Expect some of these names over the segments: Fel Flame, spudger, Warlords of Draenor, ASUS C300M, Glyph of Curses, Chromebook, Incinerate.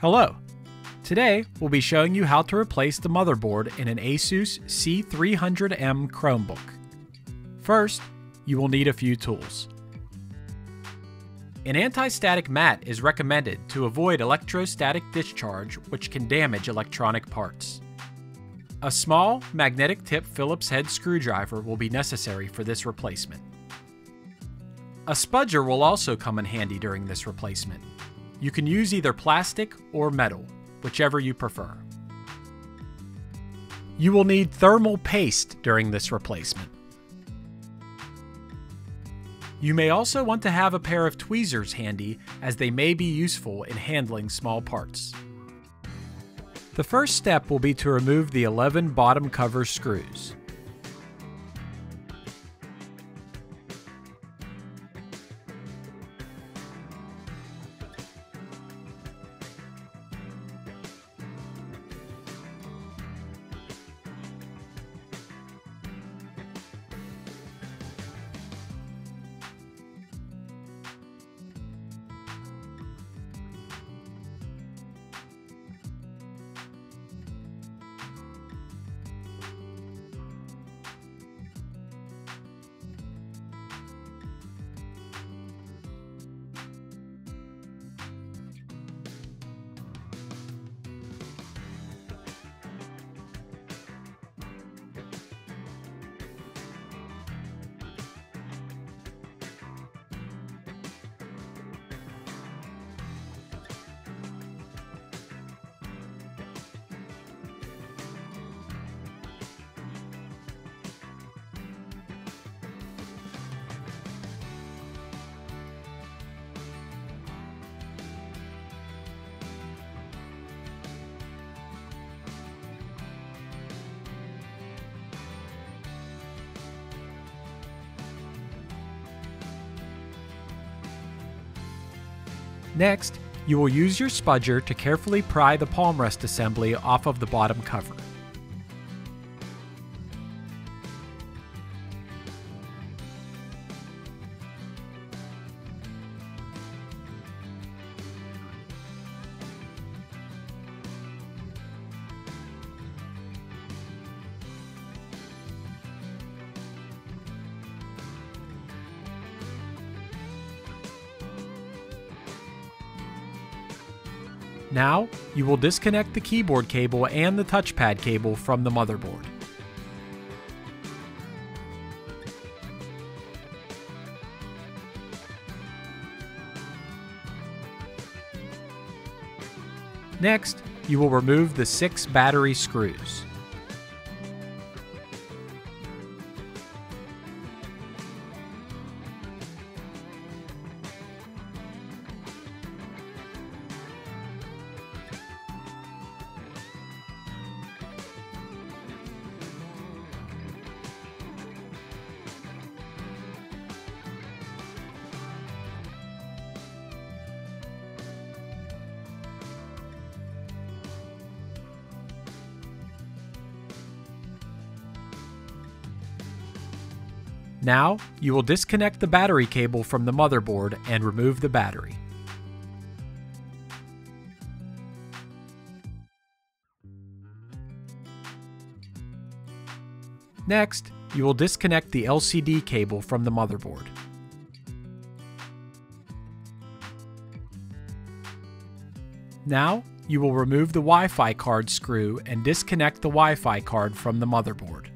Hello! Today, we'll be showing you how to replace the motherboard in an ASUS C300M Chromebook. First, you will need a few tools. An anti-static mat is recommended to avoid electrostatic discharge, which can damage electronic parts. A small, magnetic tip Phillips head screwdriver will be necessary for this replacement. A spudger will also come in handy during this replacement. You can use either plastic or metal, whichever you prefer. You will need thermal paste during this replacement. You may also want to have a pair of tweezers handy, as they may be useful in handling small parts. The first step will be to remove the 11 bottom cover screws. Next, you will use your spudger to carefully pry the palm rest assembly off of the bottom cover. Now, you will disconnect the keyboard cable and the touchpad cable from the motherboard. Next, you will remove the 6 battery screws. Now, you will disconnect the battery cable from the motherboard and remove the battery. Next, you will disconnect the LCD cable from the motherboard. Now, you will remove the Wi-Fi card screw and disconnect the Wi-Fi card from the motherboard.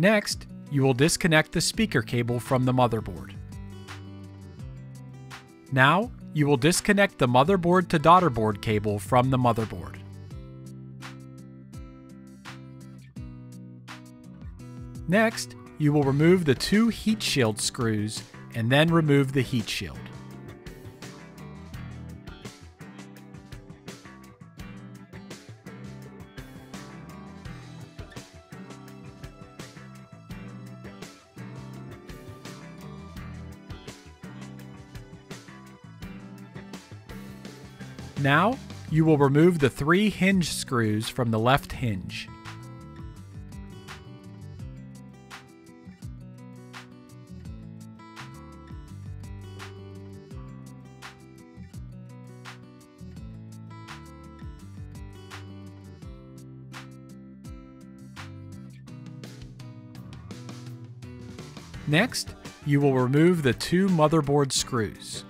Next, you will disconnect the speaker cable from the motherboard. Now, you will disconnect the motherboard to daughterboard cable from the motherboard. Next, you will remove the 2 heat shield screws and then remove the heat shield. Now, you will remove the 3 hinge screws from the left hinge. Next, you will remove the two motherboard screws.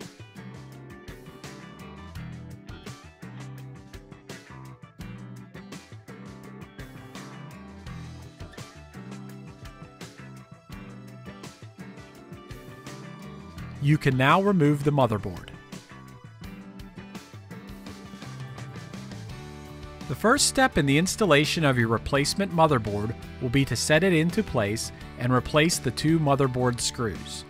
You can now remove the motherboard. The first step in the installation of your replacement motherboard will be to set it into place and replace the two motherboard screws.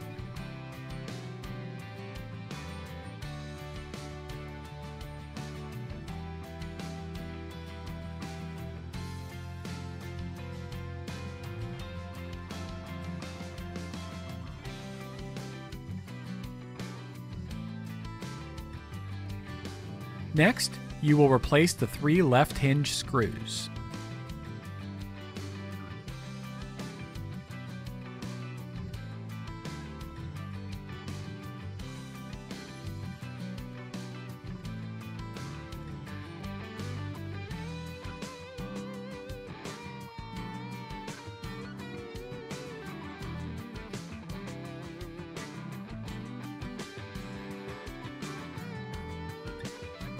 Next, you will replace the three left hinge screws.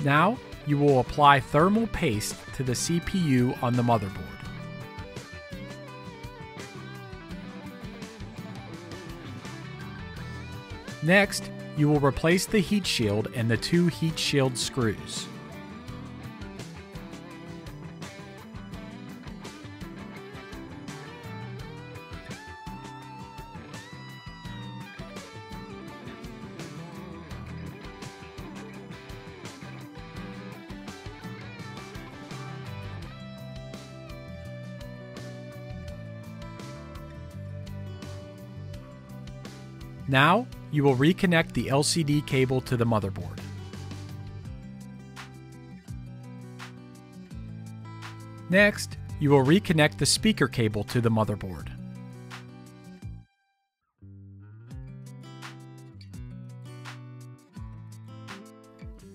Now, you will apply thermal paste to the CPU on the motherboard. Next, you will replace the heat shield and the two heat shield screws. Now, you will reconnect the LCD cable to the motherboard. Next, you will reconnect the speaker cable to the motherboard.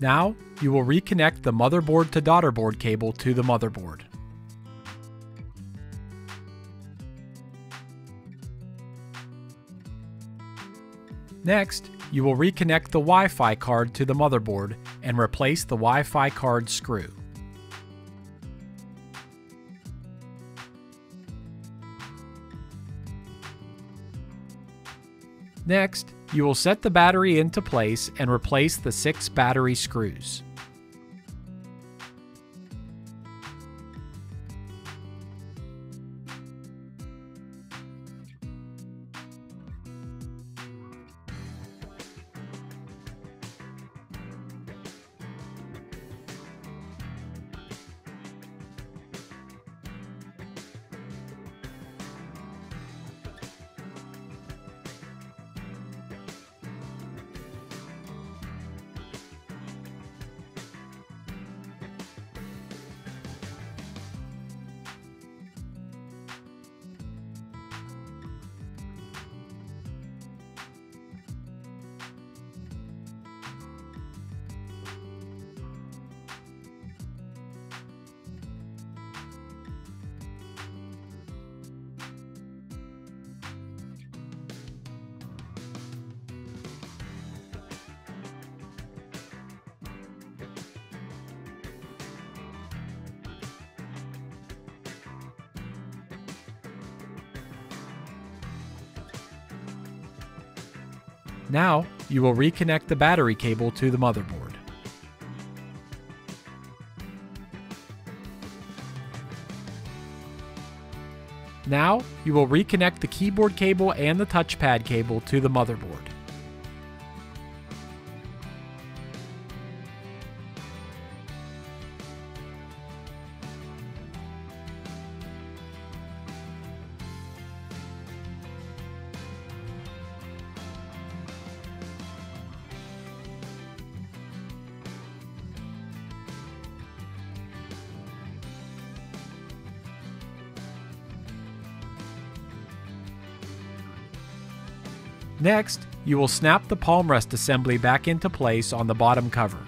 Now, you will reconnect the motherboard to daughterboard cable to the motherboard. Next, you will reconnect the Wi-Fi card to the motherboard and replace the Wi-Fi card screw. Next, you will set the battery into place and replace the 6 battery screws. Now, you will reconnect the battery cable to the motherboard. Now, you will reconnect the keyboard cable and the touchpad cable to the motherboard. Next, you will snap the palm rest assembly back into place on the bottom cover.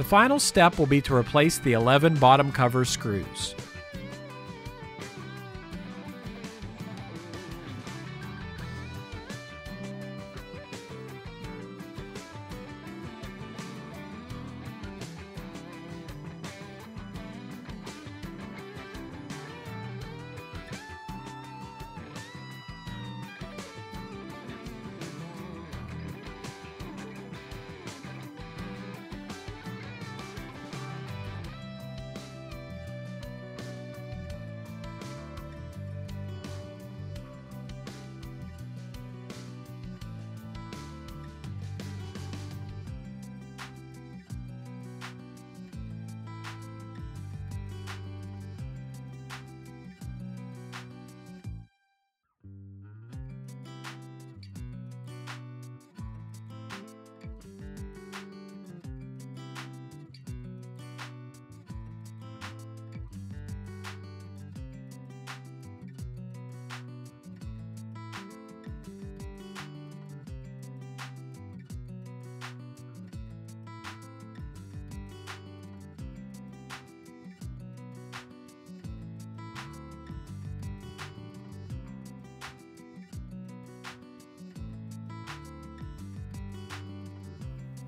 The final step will be to replace the 11 bottom cover screws.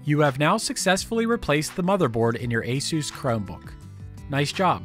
You have now successfully replaced the motherboard in your ASUS Chromebook. Nice job!